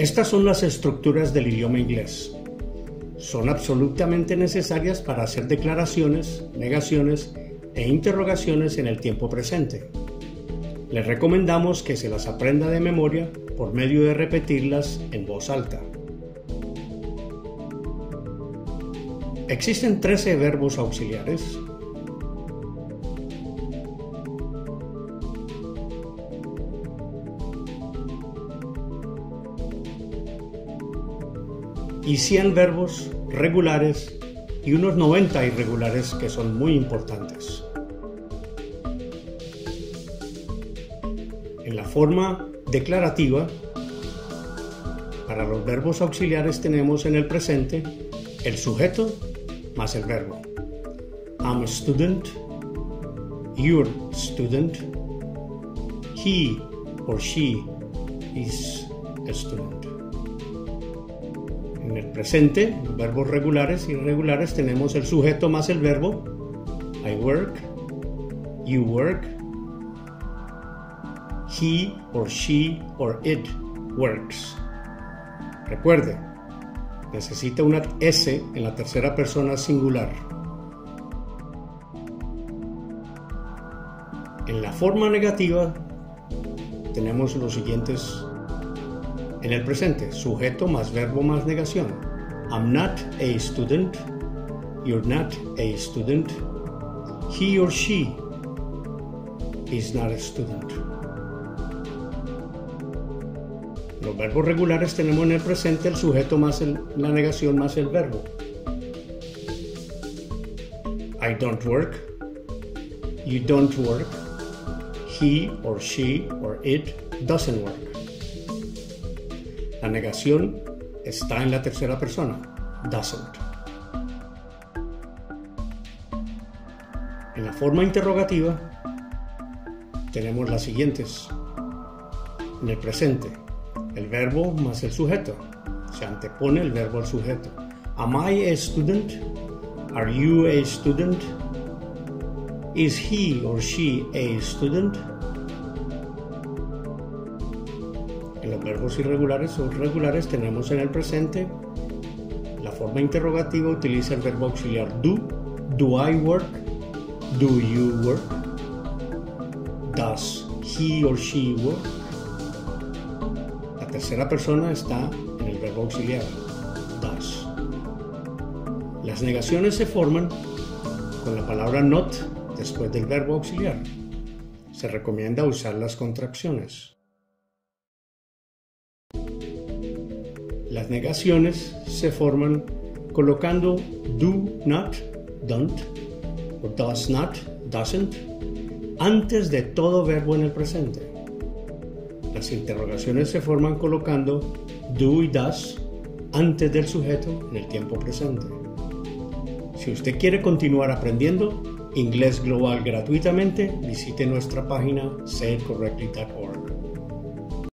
Estas son las estructuras del idioma inglés. Son absolutamente necesarias para hacer declaraciones, negaciones e interrogaciones en el tiempo presente. Les recomendamos que se las aprenda de memoria por medio de repetirlas en voz alta. Existen 13 verbos auxiliares. Y 100 verbos regulares y unos 90 irregulares que son muy importantes. En la forma declarativa, para los verbos auxiliares tenemos en el presente el sujeto más el verbo. I'm a student, your student, he or she is a student. En el presente, los verbos regulares e irregulares tenemos el sujeto más el verbo. I work, you work, he or she or it works. Recuerde, necesita una S en la tercera persona singular. En la forma negativa tenemos los siguientes. En el presente, sujeto más verbo más negación. I'm not a student. You're not a student. He or she is not a student. Los verbos regulares tenemos en el presente el sujeto más la negación más el verbo. I don't work. You don't work. He or she or it doesn't work. La negación está en la tercera persona, doesn't. En la forma interrogativa tenemos las siguientes. En el presente, el verbo más el sujeto. Se antepone el verbo al sujeto. Am I a student? Are you a student? Is he or she a student? Los verbos irregulares o regulares tenemos en el presente. La forma interrogativa utiliza el verbo auxiliar do. Do I work? Do you work? Does he or she work? La tercera persona está en el verbo auxiliar does. Las negaciones se forman con la palabra not después del verbo auxiliar. Se recomienda usar las contracciones. Las negaciones se forman colocando do not, don't, o does not, doesn't, antes de todo verbo en el presente. Las interrogaciones se forman colocando do y does antes del sujeto en el tiempo presente. Si usted quiere continuar aprendiendo inglés global gratuitamente, visite nuestra página sayitcorrectly.org.